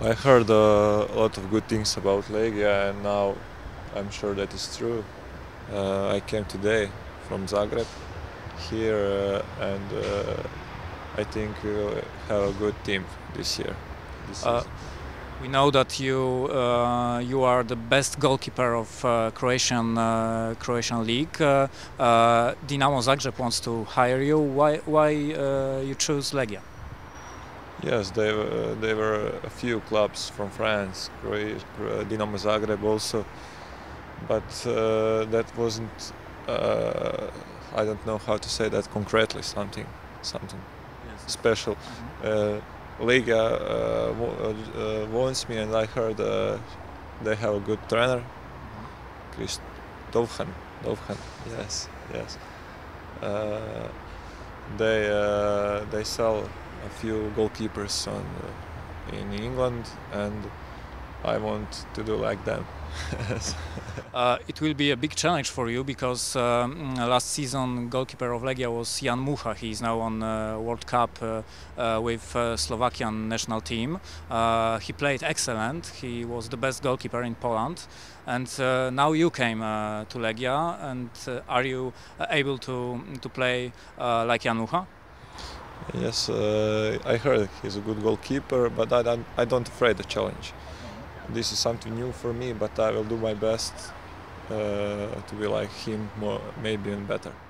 I heard a lot of good things about Legia, and now I'm sure that is true. I came today from Zagreb here, and I think we will have a good team this year. We know that you are the best goalkeeper of Croatian league. Dinamo Zagreb wants to hire you. Why you choose Legia? Yes, there were a few clubs from France, Dinamo Zagreb also, but that wasn't, I don't know how to say that concretely, something yes, special. Mm-hmm. Liga wants me, and I heard they have a good trainer, Chris Dovhan. Yes. They sell a few goalkeepers in England, and I want to do like them. It will be a big challenge for you, because last season goalkeeper of Legia was Jan Mucha. He is now on World Cup with Slovakian national team. He played excellent. He was the best goalkeeper in Poland, and now you came to Legia. And are you able to play like Jan Mucha? Yes, I heard he's a good goalkeeper, but I don't afraid the challenge. This is something new for me, but I will do my best to be like him, more, maybe even better.